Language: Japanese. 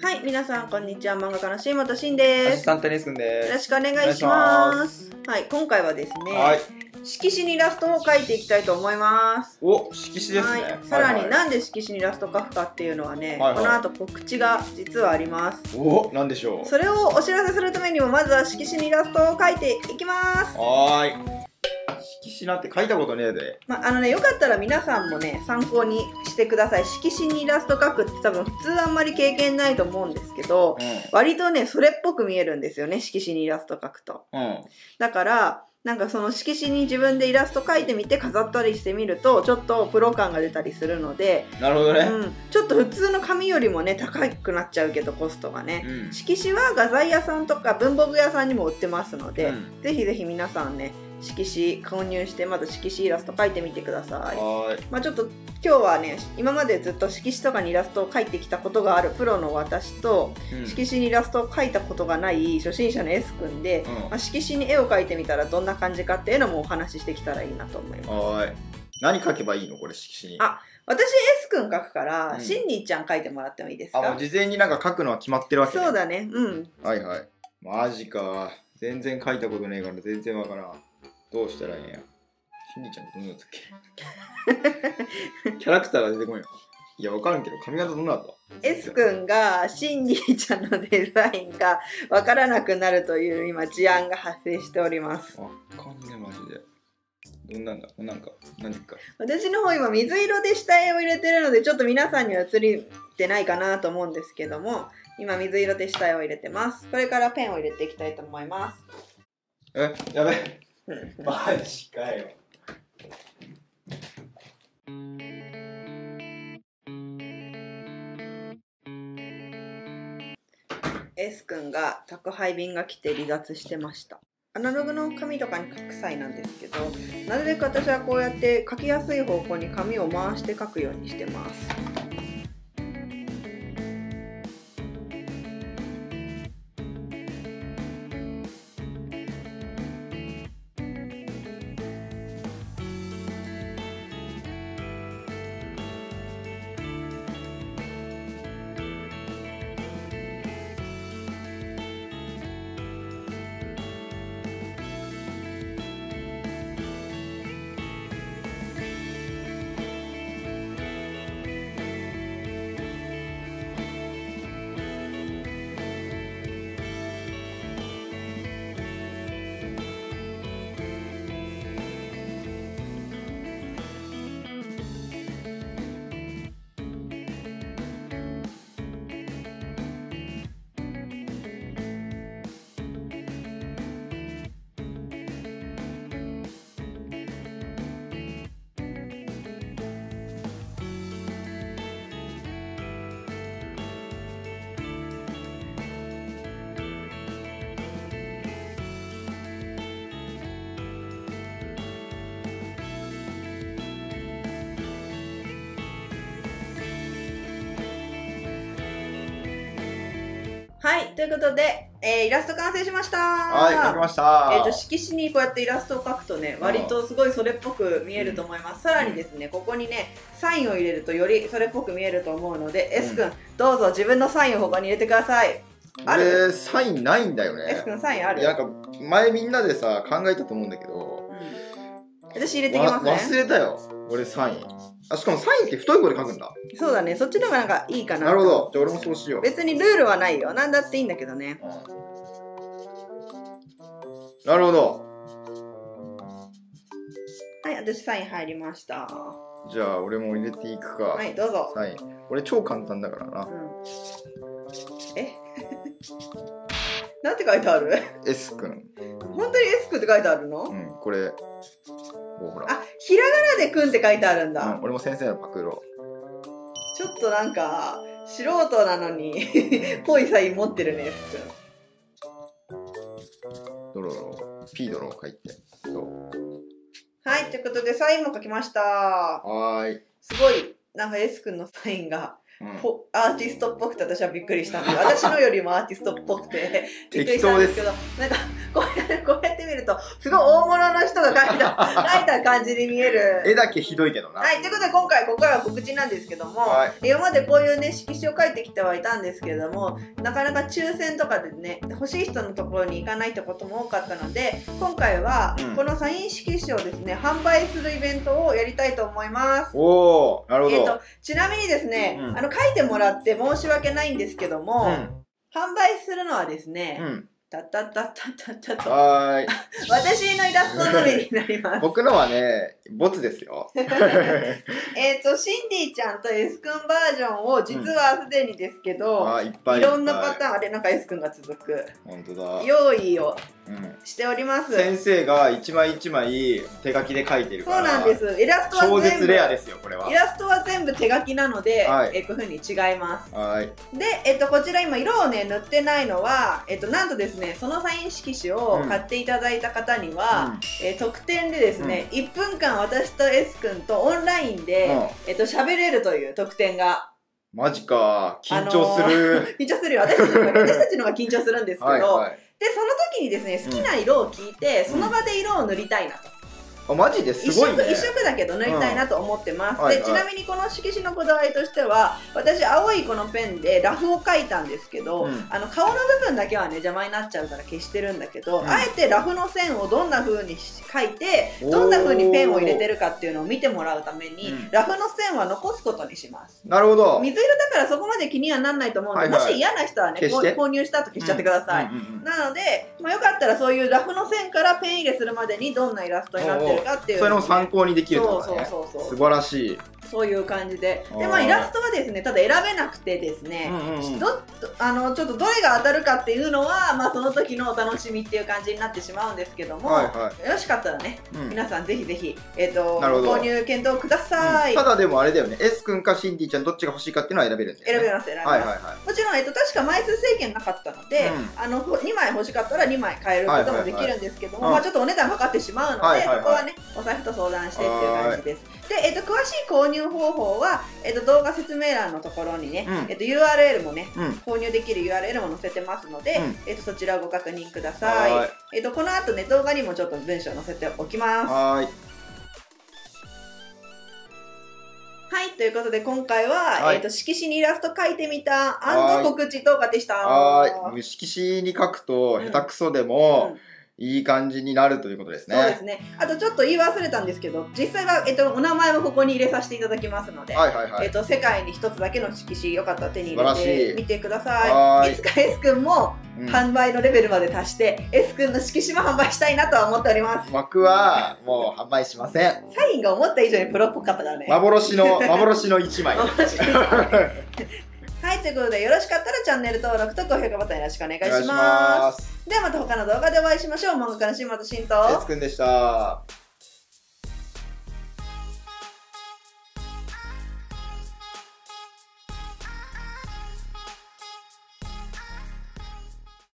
はい、皆さんこんにちは。漫画家の新本慎です。アシスタントレス君です。よろしくお願いします。はい、今回はですね、はい、色紙にイラストを描いていきたいと思います。お、色紙ですね。はい、さらになんで色紙にイラストを描くかっていうのはね、はいはい、この後告知が実はあります。お、なんでしょう。それをお知らせするためにもまずは色紙にイラストを描いていきます。はーい。色紙なんて書いたことねえで、よかったら皆さんもね参考にしてください。色紙にイラスト描くって多分普通あんまり経験ないと思うんですけど、うん、割とねそれっぽく見えるんですよね、色紙にイラスト描くと、うん、だからなんかその色紙に自分でイラスト描いてみて飾ったりしてみるとちょっとプロ感が出たりするので、なるほどね、うん、ちょっと普通の紙よりもね高くなっちゃうけどコストがね、うん、色紙は画材屋さんとか文房具屋さんにも売ってますので、うん、ぜひぜひ皆さんね色紙購入してまず色紙イラスト描いてみてください。はい、まあちょっと今日はね今までずっと色紙とかにイラストを描いてきたことがあるプロの私と、うん、色紙にイラストを描いたことがない初心者の S 君で、うん、まあ色紙に絵を描いてみたらどんな感じかっていうのもお話ししてきたらいいなと思います。はい、何描けばいいのこれ色紙に。あ、私 S 君描くから、うん、しんにーちゃん描いてもらってもいいですか。あ、もう事前になんか描くのは決まってるわけ、ね、そうだね。うん、はいはい。マジか、全然描いたことないから全然わからん。どうしたらいいんや。しんにちゃんどんなやつっけキャラクターが出てこない。いや、わかるけど、髪型どんなだった ?S 君が、しんにちゃんのデザインがわからなくなるという今、事案が発生しております。わかんねえ、マジで。どんなんだ、なんか、何か。私の方、今、水色で下絵を入れてるので、ちょっと皆さんには映りてないかなと思うんですけども、今、水色で下絵を入れてます。これからペンを入れていきたいと思います。え、やべえ。マジかよ。S 君が宅配便が来て離脱してました。アナログの紙とかに書く際なんですけど、なるべく私はこうやって書きやすい方向に紙を回して書くようにしてます。はい、ということで、イラスト完成しましたー。はい、描きました。色紙にこうやってイラストを描くとね、割とすごいそれっぽく見えると思います。うん、さらにですね、ここにね、サインを入れるとよりそれっぽく見えると思うので、うん、S 君、どうぞ自分のサインを他に入れてください。あれ、サインないんだよね。S 君、サインある？なんか、前みんなでさ、考えたと思うんだけど、うん、私入れてきますね。忘れたよ、俺サイン。あ、しかもサインって太い子で書くんだ。そうだね、そっちの方がなんかいいかな。なるほど、じゃあ俺もそうしよう。別にルールはないよ、なんだっていいんだけどね。なるほど。はい、私サイン入りました。じゃあ俺も入れていくか。はい、どうぞ。サイン俺超簡単だからな、うん、えなんて書いてある？ S 君。本当に S 君って書いてあるの？うん、これほら、あ、ひらがなで「くん」って書いてあるんだ。うん、俺も先生のパクロ。ちょっとなんか素人なのにぽいサイン持ってるね。ドロドロPドロ書いて。はい、ということでサインも書きました。はーい。すごいなんか S 君のサインがアーティストっぽくて私はびっくりしたんで、私のよりもアーティストっぽくてびっくりしたんですけど、なんかこうやって見るとすごい大物の人が描いた感じに見える。絵だけひどいけどな。はい、ということで今回ここからは告知なんですけども、はい、今までこういうね色紙を描いてきてはいたんですけれども、なかなか抽選とかでね欲しい人のところに行かないってことも多かったので、今回はこのサイン色紙をですね、販売するイベントをやりたいと思います。おー、なるほど。ちなみにですね、うん、書いてもらって申し訳ないんですけども、うん、販売するのはですね、うん、たったったったったったはい私のイラストのみになります僕のはねボツですよシンディちゃんと S 君バージョンを実はすでにですけど、うん、いろんなパターン、あれなんか S 君が続く、本当だ、用意をしております、うん、先生が一枚一枚手書きで書いてるから。そうなんです。イラストは全部超絶レアですよ。これはイラストは全部手書きなので、はい、こういうふうに違います。はい、で、こちら今色をね塗ってないのは、なんとですねそのサイン色紙を買っていただいた方には、うん、特典でですね、うん、1分間私と S 君とオンラインで、うん、喋れるという特典が。マジか、緊張する、緊張するよ。私たちの方が緊張するんですけどはい、でその時にですね好きな色を聞いて、うん、その場で色を塗りたいなと。あ、マジですごいね。一色だけど塗りたいなと思ってます。で、ちなみにこの色紙のこだわりとしては、私青いこのペンでラフを描いたんですけど、うん、顔の部分だけはね邪魔になっちゃうから消してるんだけど、うん、あえてラフの線をどんな風に描いてどんな風にペンを入れてるかっていうのを見てもらうために、うん、ラフの線は残すことにします。なるほど。水色だからそこまで気にはならないと思うので、もし嫌な人はね購入した後消しちゃってください。なので、まあ、よかったらそういうラフの線からペン入れするまでにどんなイラストになってるかっていう、それも参考にできるとかね。素晴らしい。そういう感じで、で、まあ、イラストはですねただ選べなくてですね、ちょっとどれが当たるかっていうのは、まあ、その時のお楽しみっていう感じになってしまうんですけども、はい、はい、よろしかったらね、うん、皆さんぜひぜひ、購入検討ください、うん、ただでもあれだよね、 S 君かシンディちゃんどっちが欲しいかっていうのは選べるんですよね。選べます、選べます。もちろん、確か枚数制限なかったので、うん、2枚欲しかったら2枚買えることもできるんですけども、ちょっとお値段かかってしまうので、そこはねお財布と相談してっていう感じです。で、詳しい購入方法は、動画説明欄のところにね、うん、URL もね、うん、購入できる URL も載せてますので、うん、そちらをご確認ください。はい、この後ね動画にもちょっと文章を載せておきます。はい。はい、ということで今回は、はい、色紙にイラスト描いてみた&告知動画でした。はい、色紙に描くと下手くそでも、うん、いい感じになるということですね。そうですね。あとちょっと言い忘れたんですけど、実際は、お名前もここに入れさせていただきますので、世界に一つだけの色紙、よかったら手に入れてみてください。いつか S 君も販売のレベルまで達して、うん、S 君の色紙も販売したいなとは思っております。僕はもう販売しません。サインが思った以上にプロっぽかったからね。幻の一枚。はい、ということでよろしかったらチャンネル登録と高評価ボタンよろしくお願いします。ではまた他の動画でお会いしましょう。漫画家の新本慎と S 君でした。